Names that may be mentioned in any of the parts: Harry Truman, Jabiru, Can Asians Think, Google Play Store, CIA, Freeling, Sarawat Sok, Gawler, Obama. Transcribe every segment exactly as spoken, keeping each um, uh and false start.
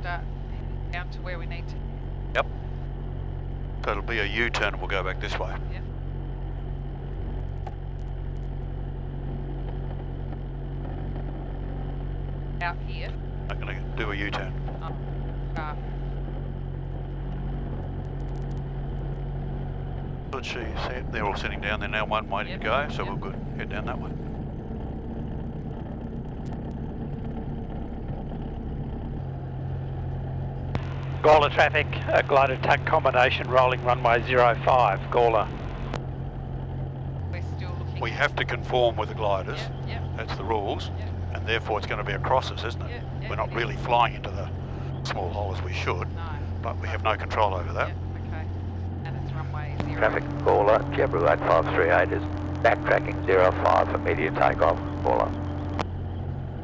start down to where we need to. Yep. So it'll be a U-turn and we'll go back this way. Yep. Out here. I'm going to do a U-turn. Oh, uh. Good, see, see, they're all sitting down there now, one waiting yep. to go, so yep. we're good. Head down that way. Gawler traffic, uh, glider tack combination, rolling runway zero five, Gawler. We're still looking. We have to conform with the gliders, yep, yep. that's the rules, yep. and therefore it's going to be a crosses, isn't it? Yep, yep, we're not really is. flying into the small hole as we should, no. but we have no control over that. Yep, okay. And it's runway zero. Traffic, Gawler, Jabiru eight five three eight is backtracking zero five, immediate takeoff, Gawler.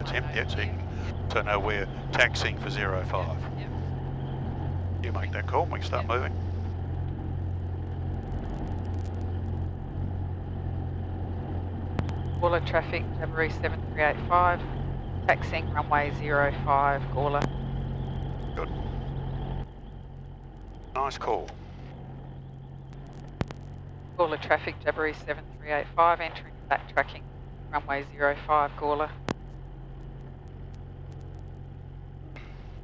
It's him, yeah, it's him. So now we're taxiing for zero five. Yep. You make that call and we can start yeah. moving. Gawler traffic, Jabiru seven three eight five, taxiing runway zero five, Gawler. Good. Nice call. Gawler traffic, Jabiru seven three eight five, entering backtracking, runway zero five, Gawler.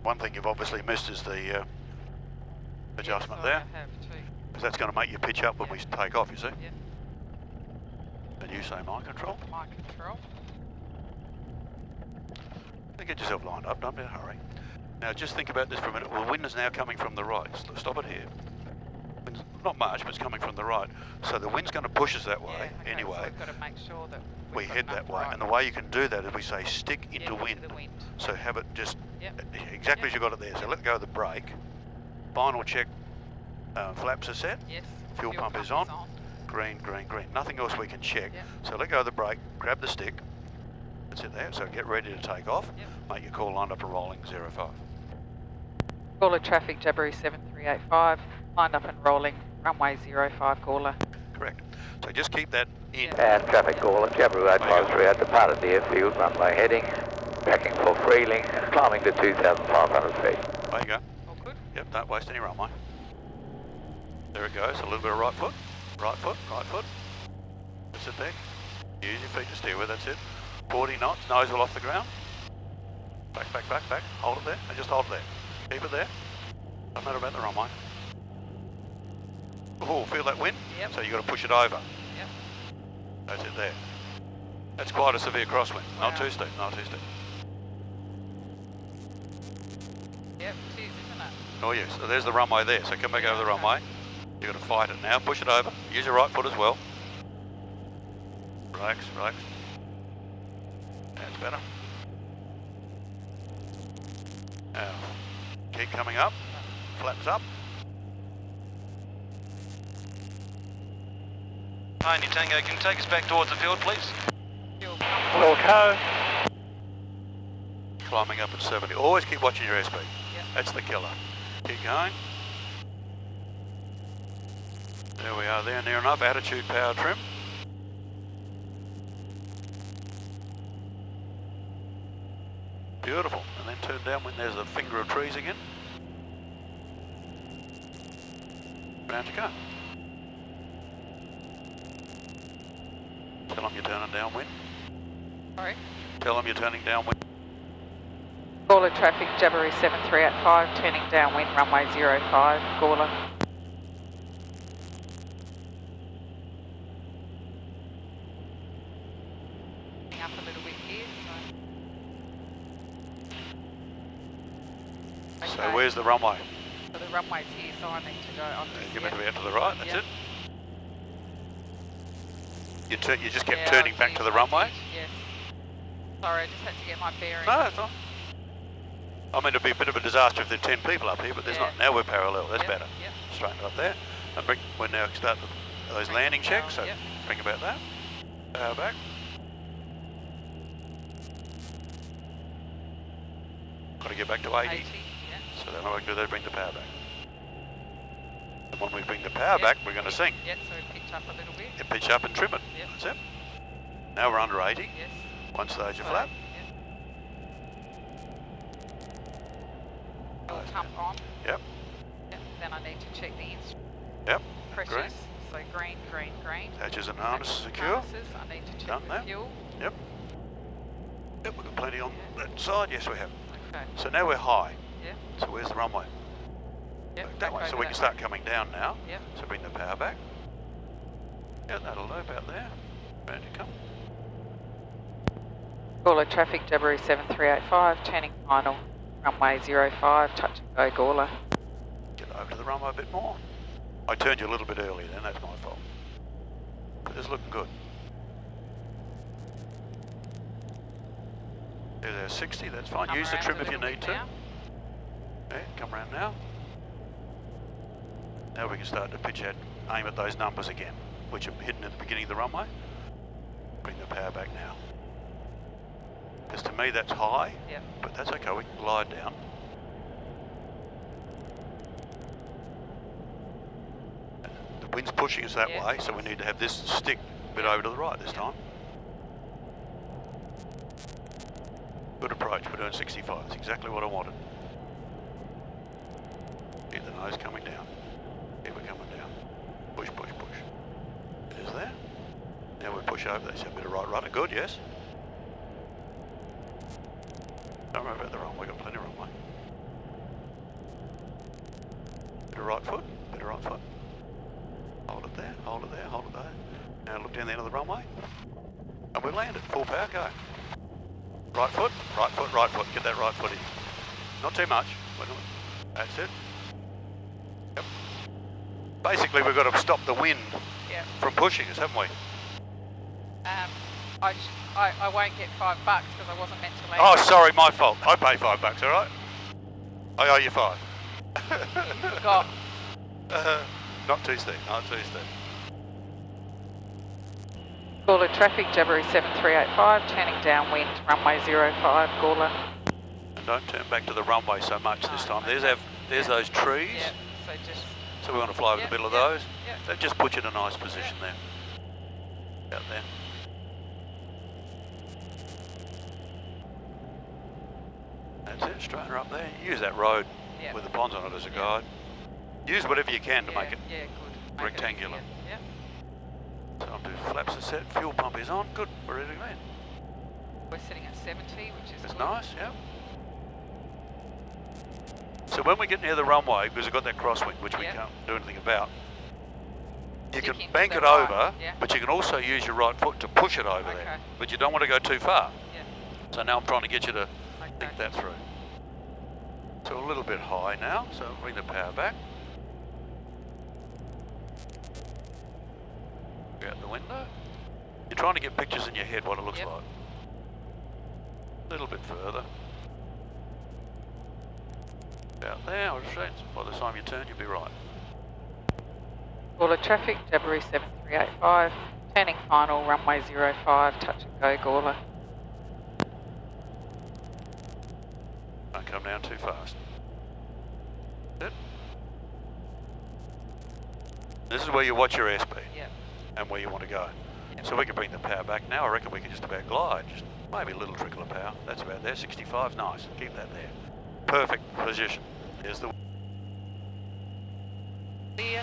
One thing you've obviously missed is the uh, adjustment yes, there, because that's going to make you pitch up when yep. we take off, you see. Yep. And you say mind control? Mind control. You get yourself lined up, don't be in a hurry. Now just think about this for a minute, well, the wind is now coming from the right, so stop it here. Wind's not much, but it's coming from the right. So the wind's going to push us that way yeah, okay, anyway. So we've got to make sure that we head that way, right. and the way you can do that is we say stick yep, into wind. Into the wind. So have it just yep. exactly yep. as you got it there, so let go of the brake. Final check, uh, flaps are set, yes. fuel, fuel pump, pump is, on. is on, green, green, green, nothing else we can check. Yep. So let go of the brake, grab the stick, that's it there, so get ready to take off, yep. make your call, lined up and rolling, zero five. Gawler traffic, Jabiru seven three eight five, lined up and rolling, runway zero five, Gawler. Correct, so just keep that in. Yep. And traffic Gawler, Jabiru eight five three eight, departed the airfield, runway heading, tracking for Freeling, climbing to two thousand five hundred feet. There you go. Yep, don't waste any runway. There it goes, a little bit of right foot, right foot, right foot. That's it there. Use your feet to steer with, that's it. forty knots, nose well off the ground. Back, back, back, back. Hold it there, and just hold it there. Keep it there. Doesn't matter about the runway. Oh, feel that wind? Yep. So you've got to push it over. Yep. That's it there. That's quite a severe crosswind. Wow. Not too steep, not too steep. Yep, it is, isn't it? Oh yes, so there's the runway there, so come back yeah, over the okay. runway. You've got to fight it now, push it over, use your right foot as well. Relax, relax. That's better. Now, keep coming up, flaps up. Pioneer Tango, can you take us back towards the field, please? We'll go. Climbing up at seventy, always keep watching your airspeed. That's the killer. Keep going. There we are there, near enough. Attitude power trim. Beautiful. And then turn down when there's a finger of trees again. Round you go. Tell them you're turning downwind. Sorry? Tell them you're turning downwind. Gawler traffic, Jabiru seven three eight five, turning downwind, runway zero five, Gawler. Up a little bit here, so... Okay. So where's the runway? So the runway's here, so I need to go on this. You're meant to be out to the right, that's yep. it. You, you just kept yeah, turning back to the runway? Yes. Sorry, I just had to get my bearings. No, that's all. I mean, it'd be a bit of a disaster if there were ten people up here, but there's yeah. not. Now we're parallel, that's yep, better. Yep. Straighten up there. And bring, we're now starting those bring landing checks, so yep. think about that. Power back. Got to get back to eighty. eighty yeah. So then what we can do there is bring the power back. And when we bring the power yep. back, we're going to sink. Yep, so we pitch up a little bit. You pitch up and trim it. Yep. That's it. Now we're under eighty. Yes. One stage of flap. Will it come on? Yep. And then I need to check the instrument. Yep. Pressures. Green. So green, green, green. Hatches and harnesses secure. Harnesses. I need to check Done the that. fuel. Yep. Yep, we've got plenty on yeah. that side. Yes, we have. Okay. So now we're high. Yeah. So where's the runway? Yep. Like that way. So we can start way. coming down now. Yep. So bring the power back. Yeah, that'll loop out there. Ready to come. Gawler traffic, Jabiru seven three eight five, turning final, runway zero five, touch and go Gawler. Get over to the runway a bit more. I turned you a little bit early then, that's my fault. But it's looking good. There's our sixty, that's fine. Come Use the trim if you need to. Yeah, come around now. Now we can start to pitch out, aim at those numbers again, which are hidden at the beginning of the runway. Bring the power back now. Because to me that's high, yep. but that's okay, we can glide down. The wind's pushing us that yep. way, so we need to have this stick a bit over to the right this yep. time. Good approach, we're doing sixty-five, that's exactly what I wanted. Keep the nose coming down. Here we're coming down. Push, push, push. It is there. Now we push over, that's a bit of right rudder, good, yes. Don't worry about the runway, we've got plenty of runway. Bit of right foot, bit of right foot. Hold it there, hold it there, hold it there. Now look down the end of the runway. And we landed, full power, go. Right foot, right foot, right foot, get that right foot in. Not too much, that's it. Yep. Basically we've got to stop the wind yep. from pushing us, haven't we? Um, I I, I won't get five bucks because I wasn't meant to land. Oh, sorry, my fault. I pay five bucks, all right? I owe you five. You forgot. Uh, not too steep, not too steep. Gawler traffic, Jabiru seven three eight five, turning downwind, runway zero five, Gawler. And don't turn back to the runway so much no, this time. There's our, there's yeah. those trees. Yeah, so, just so we want to fly over yeah, the middle yeah, of those. Yeah. That just puts you in a nice position yeah. there. Out there. That's it, straighten her up there. Use that road yep. with the ponds on it as a yep. guide. Use whatever you can to yeah, make it yeah, good. Make rectangular. It, yeah, yeah. So I'm doing flaps are set, fuel pump is on, good, we're ready to go in. We're sitting at seventy, which is That's good. nice, yeah. So when we get near the runway, because we've got that crosswind, which yep. we can't do anything about, you Stick can bank it right. over, yeah. but you can also use your right foot to push it over okay. there. But you don't want to go too far. Yeah. So now I'm trying to get you to think that through. So a little bit high now, so bring the power back. Go out the window. You're trying to get pictures in your head what it looks yep. like. A little bit further. About there, or straight. By the time you turn, you'll be right. Gawler traffic, Jabiru seven three eight five, turning final, runway zero five, touch and go, Gawler. Don't come down too fast. That's it. This is where you watch your airspeed yep. and where you want to go. Yep. So we can bring the power back now. I reckon we can just about glide. Just maybe a little trickle of power. That's about there. sixty-five's nice. Keep that there. Perfect position. There's the wind. Clear.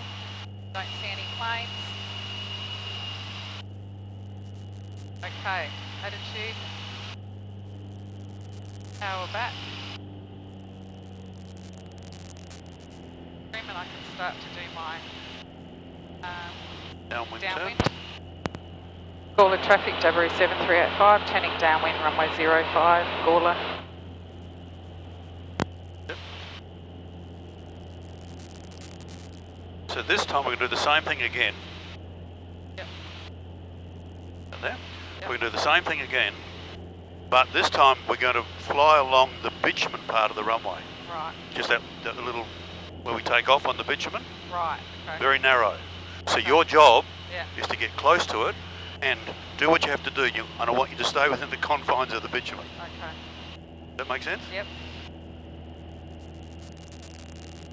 Don't see any planes. Okay. Attitude. Power back. And I can start to do my um, downwind. downwind. Gawler traffic, Jabiru seven three eight five, turning downwind, runway zero five, Gawler. Yep. So this time we're going to do the same thing again. Yep. And there. Yep. We're going to do the same thing again, but this time we're going to fly along the bitumen part of the runway. Right. Just that, that little... where we take off on the bitumen. Right. Okay. Very narrow. So okay. your job yeah. is to get close to it and do what you have to do. You, and I want you to stay within the confines of the bitumen. Okay. That make sense? Yep.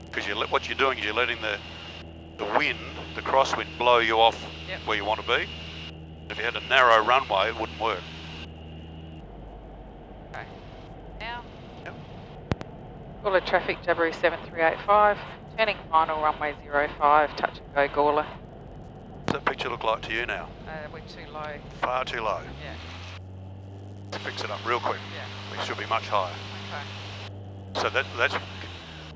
Because you what you're doing is you're letting the the wind, the crosswind, blow you off yep. where you want to be. If you had a narrow runway, it wouldn't work. Okay. Now. Yep. Gawler traffic, Jabiru seven three eight five, turning final runway zero five, touch and go Gawler. What's that picture look like to you now? Uh, we're too low. Far too low? Yeah. Let's fix it up real quick. Yeah. We should be much higher. Okay. So that, that's,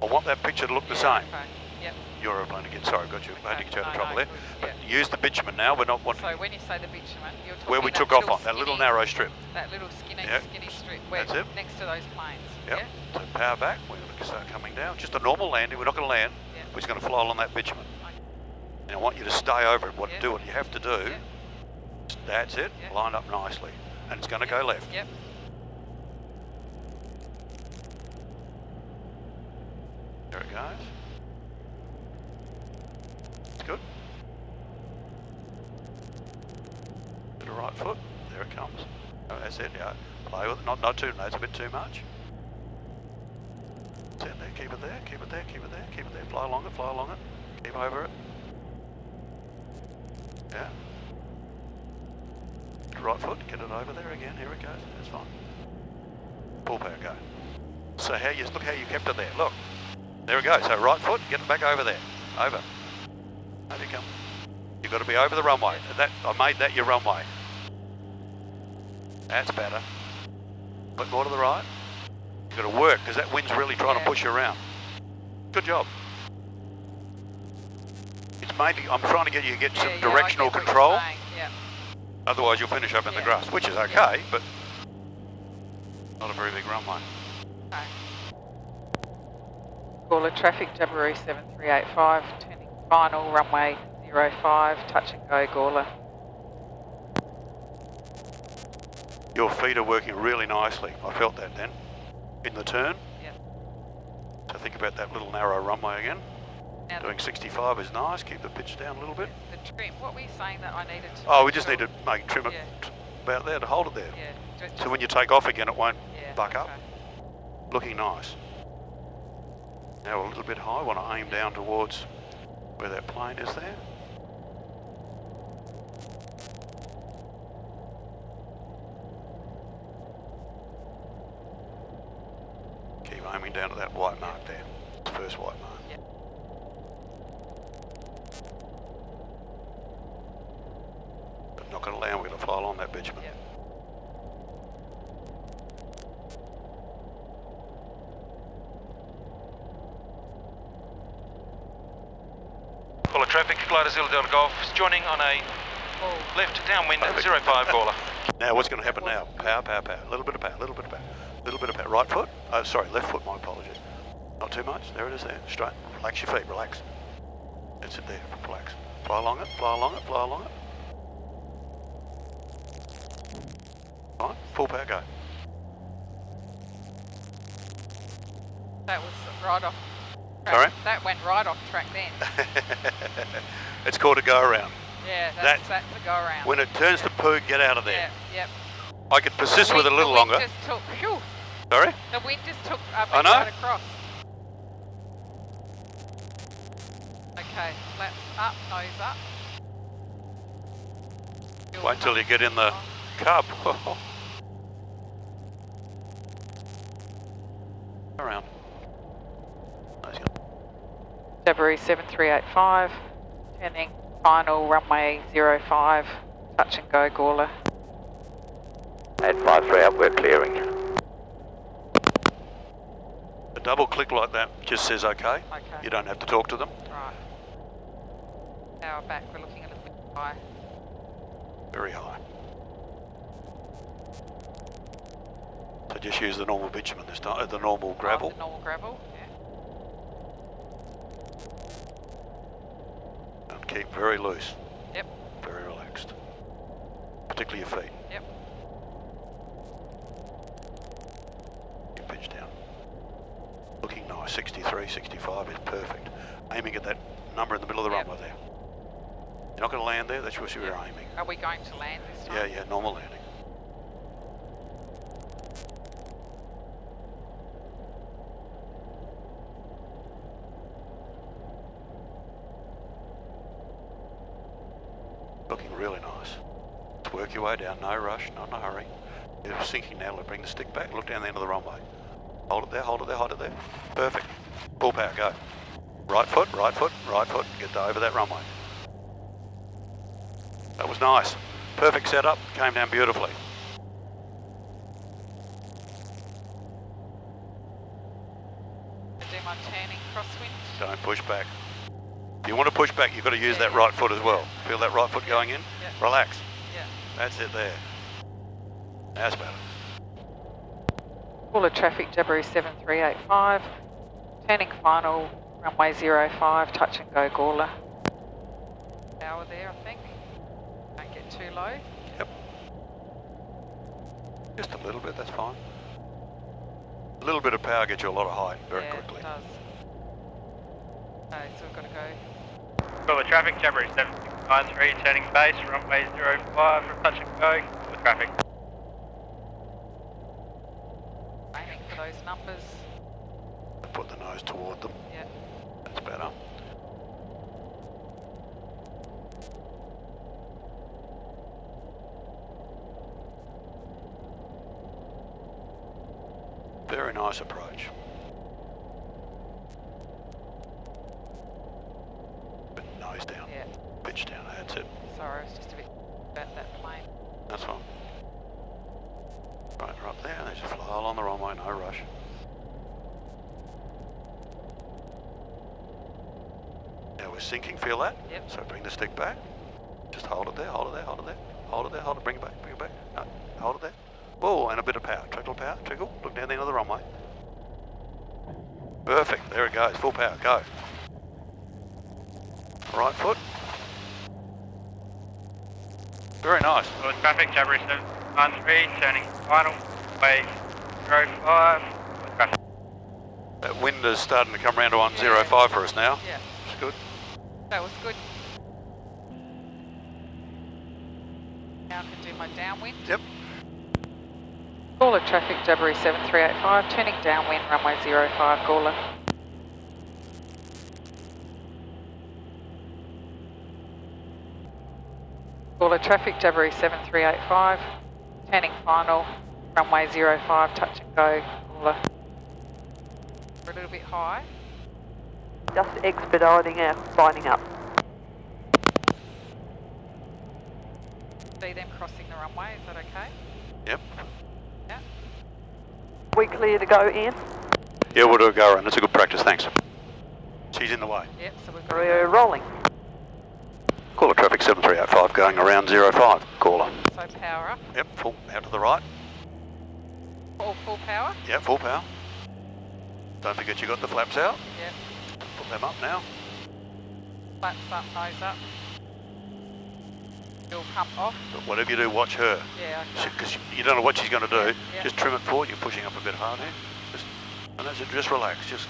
I want that picture to look yeah, the same. Okay. Yep. Your aeroplane again, sorry, got you. I had to get you out of trouble there. But yeah. Use the bitumen now, we're not wanting... So when you say the bitumen, you're talking where we took off on, skinny, that little narrow strip. That little skinny, yeah. skinny strip, where that's it. Next to those planes. Yep. Yeah. So power back, we're going to start coming down. Just a normal landing, we're not going to land, yeah. we're just going to fly along that bitumen. Okay. And I want you to stay over it, what, yeah. do what you have to do. Yeah. That's it, yeah. line up nicely. And it's going to yep. go left. Yep. There it goes. Good. To the right foot, there it comes. Oh, that's it, yeah. Play with it, not, not too, no, it's a bit too much. There, keep it there, keep it there, keep it there, keep it there. Fly along it, fly along it. Keep over it. Yeah. Right foot, get it over there again, here it goes, that's fine. Pull power, go. So how you, look how you kept it there, look. There it goes, so right foot, get it back over there, over. Over you come. You've got to be over the runway. That I made that your runway. That's better. Put more to the right. You've got to work, because that wind's really trying yeah. to push you around. Good job. It's mainly, I'm trying to get you to get yeah, some yeah, directional control. Otherwise you'll finish up in yeah. the grass, which is okay, yeah. but not a very big runway. Okay. Gawler traffic, Jabiru seven three eight five, turning final, runway zero five, touch and go Gawler. Your feet are working really nicely, I felt that then, in the turn. Yeah. So think about that little narrow runway again. Now doing sixty-five is nice, keep the pitch down a little bit. The trim, what were you saying that I needed to... Oh, we just need to make trim yeah. it about there to hold it there. Yeah. Just, just so when you take off again, it won't yeah, buck okay. up. Looking nice. Now a little bit high, want to aim yeah. down towards where that plane is there. Keep aiming down to that white mark there, the first white mark. Yeah. Not going to land, we're going to fly along that bitumen. Yep. Gawler traffic, glider zero down golf, joining on a left downwind at zero five Gawler. Now what's going to happen now? Power, power, power, a little bit of power, a little bit of power, a little bit of power. Right foot, oh sorry, left foot, my apologies. Not too much, there it is there, straight. Relax your feet, relax. That's it there, relax. Fly along it, fly along it, fly along it. Right, full power, go. That was right off track. Sorry? That went right off track then. It's called a go-around. Yeah, that's, that, that's a go-around. When it turns yeah. to poo, get out of there. Yeah, yep. I could persist wind, with it a little the wind longer. Just took, whew, sorry? The wind just took up and right across. Okay, flaps up, nose up. You'll wait till you get in the... Cub. Oh. Around. Nice. Jabiru seven three eight five, turning final runway zero five, touch and go Gawler. At five three up, we're clearing. A double click like that just says okay. Okay. You don't have to talk to them. Right. Now back, we're looking a little bit high. Very high. So just use the normal bitumen this time, uh, the normal gravel. Oh, the normal gravel, yeah. And keep very loose. Yep. Very relaxed. Particularly your feet. Yep. You pitch down. Looking nice, sixty-three, sixty-five is perfect. Aiming at that number in the middle of the yep. runway there. You're not going to land there, that's what you yep. were aiming. Are we going to land this time? Yeah, yeah, normal landing. Work your way down, no rush, not in a hurry. You're sinking now, bring the stick back, look down the end of the runway. Hold it there, hold it there, hold it there. Perfect. Full power, go. Right foot, right foot, right foot. Get over that runway. That was nice. Perfect setup, came down beautifully. Do my turning crosswind. Don't push back. If you want to push back, you've got to use yeah, that right foot as well. Yeah. Feel that right foot yeah. going in? Yeah. Relax. Yeah. That's it there. That's better. Full of traffic, Jabiru seven three eight five. Turning final, runway zero five, touch and go Gawler. Hour there, I think. Don't get too low. Yep. Just a little bit, that's fine. A little bit of power gets you a lot of height very yeah, quickly. It does. Okay, so we've got to go. Full of traffic, Jabiru seven six nine three, turning base, runway zero five, touch and go, full of traffic. Aiming for those numbers. Put the nose toward them. Yeah. That's better. Very nice approach. But nose down. Yeah. Pitch down, that's it. Sorry, I was just a bit about that plane. That's fine. Right, right there, they just fly along the runway, no rush. Now we're sinking, feel that? Yep. So bring the stick back. Just hold it there, hold it there, hold it there. Hold it there, hold it, bring it back, bring it back. No, hold it there. Whoa, and a bit of power. Trickle power, trickle. Look down the end of the runway. Perfect, there it goes. Full power, go. Right foot. Very nice. Good traffic, Jabiru seven one three, turning final, way zero five. Good traffic. That wind is starting to come around to one zero five yeah. for us now. Yeah. It's good. That was good. Now I can do my downwind. Yep. Gawler traffic, Jabiru seven three eight five, turning downwind, runway zero five, Gawler. Gawler traffic, Jabiru seven three eight five, turning final, runway zero five, touch and go, Gawler. We're a little bit high. Just expediting and binding up. See them crossing the runway, is that okay? Yep. We clear to go in? Yeah, we'll do a go around. That's a good practice, thanks. She's in the way. Yep, so we've got We're rolling. Gawler traffic seven three eight five going around zero five, Gawler. So power up? Yep, full, out to the right. All full power? Yep, full power. Don't forget you got the flaps out. Yep. Put them up now. Flaps up, nose up. It'll pump off. But whatever you do, watch her. Yeah, okay. Because you don't know what she's going to do. Yeah, yeah. Just trim it forward. You're pushing up a bit hard here. Just, and that's it. Just relax. Just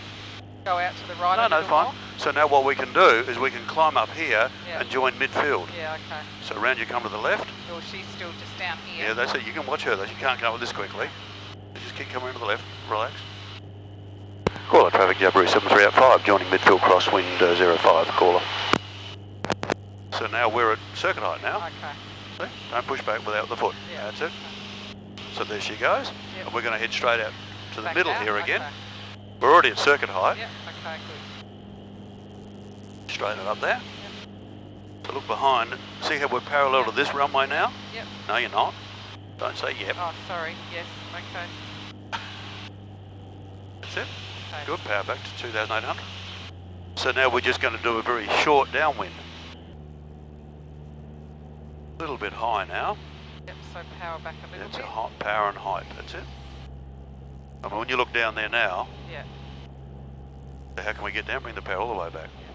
go out to the right. No, no, fine. More. So now what we can do is we can climb up here yeah. and join midfield. Yeah, okay. So round you come to the left. Well, she's still just down here. Yeah, that's it. You can watch her though. She can't go up this quickly. So just keep coming to the left. Relax. Gawler traffic, Jabiru seven three eight five, joining midfield crosswind uh, zero five, Gawler. So now we're at circuit height now. Okay. See? Don't push back without the foot. Yeah. That's it. So there she goes. Yep. And we're going to head straight out to back the middle out. here again. Okay. We're already at circuit height. Yep. Okay, good. Straighten it up there. Yep. So look behind. See how we're parallel yep. to this runway now? Yep. No, you're not. Don't say yep. Oh, sorry. Yes. Okay. That's it. Okay. Good. Power back to two thousand eight hundred. So now we're just going to do a very short downwind. A little bit high now. Yep, so power back a little that's bit. That's a hot power and height, that's it. I mean, when you look down there now, yeah. So how can we get down? Bring the power all the way back. Yeah.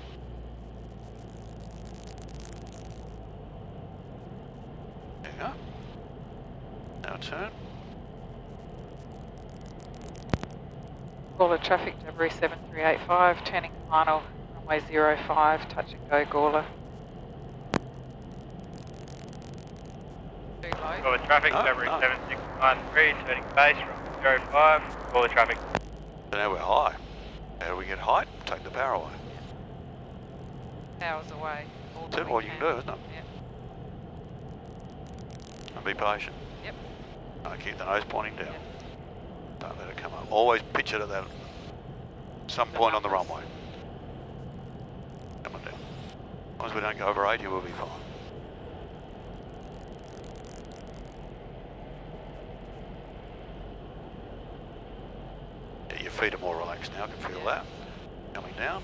There you go. Now turn. Gawler traffic, Jabiru seven three eight five, turning final, runway zero five, touch and go, Gawler. Gawler traffic, no, Jabiru no. seven six nine three, turning base from zero five, Gawler traffic. So now we're high. How do we get height? Take the power away. Yeah. Power's away. All That's it, all you can do, isn't it? Yeah. And be patient. Yep. No, keep the nose pointing down. Yep. Don't that'll come up. Always pitch it at that some point on the runway. Come on down. As long as we don't go over eighty, we'll be fine. Yeah, your feet are more relaxed now, I can feel that. Coming down.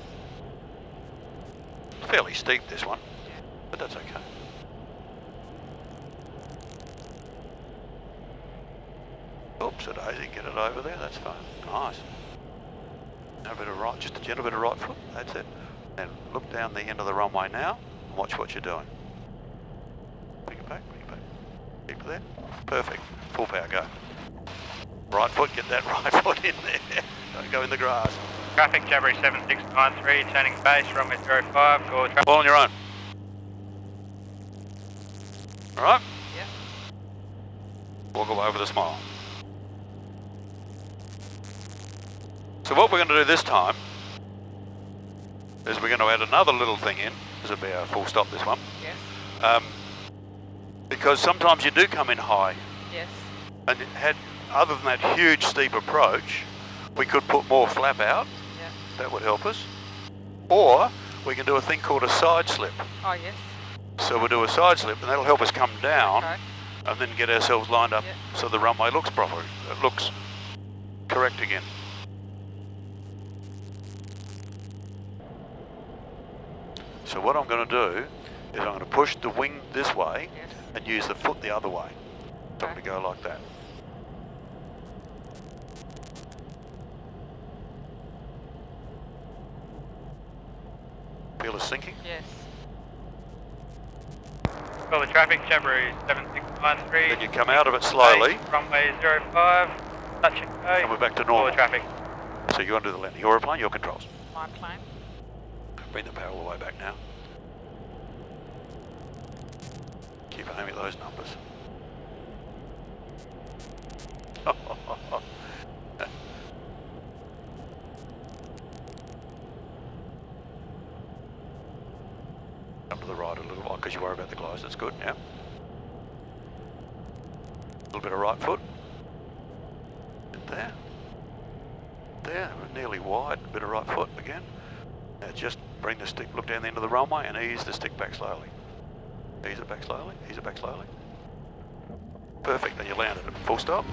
Fairly steep this one, but that's okay. Oops, a daisy, get it over there, that's fine. Nice. A bit of right, just a gentle bit of right foot, that's it. And look down the end of the runway now, and watch what you're doing. Bring it back, bring it back. Keep it there. Perfect. Full power, go. Right foot, get that right foot in there. Don't go in the grass. Traffic, Jabiru seven six nine three, turning base, runway zero five, go traffic. All on your own. Alright? Yeah. Walk away with a smile. So what we're going to do this time is we're going to add another little thing in. This will be a full stop, this one. Yes. Um, because sometimes you do come in high. Yes. And it had, other than that huge steep approach, we could put more flap out. Yeah. That would help us. Or we can do a thing called a side slip. Oh, yes. So we'll do a side slip and that'll help us come down, okay, and then get ourselves lined up, yeah, so the runway looks proper. It looks correct again. So what I'm going to do is I'm going to push the wing this way, yes, and use the foot the other way. So I'm going to go like that. Feel it sinking? Yes. Well, the traffic, Jabiru seven six nine three. Then you come out of it slowly. Runway zero five, touch and go. And we're back to normal. All the traffic. So you want to do the landing. Your airplane, your controls. My plane. Bring the power all the way back now. Keep aiming at those numbers. Up to the right a little while because you worry about the glides, that's good, yeah. A little bit of right foot. And there. There, we're nearly wide, a bit of right foot again. Now just bring the stick, look down the end of the runway and ease the stick back slowly. Ease it back slowly, ease it back slowly. Perfect, then you landed it. Full stop.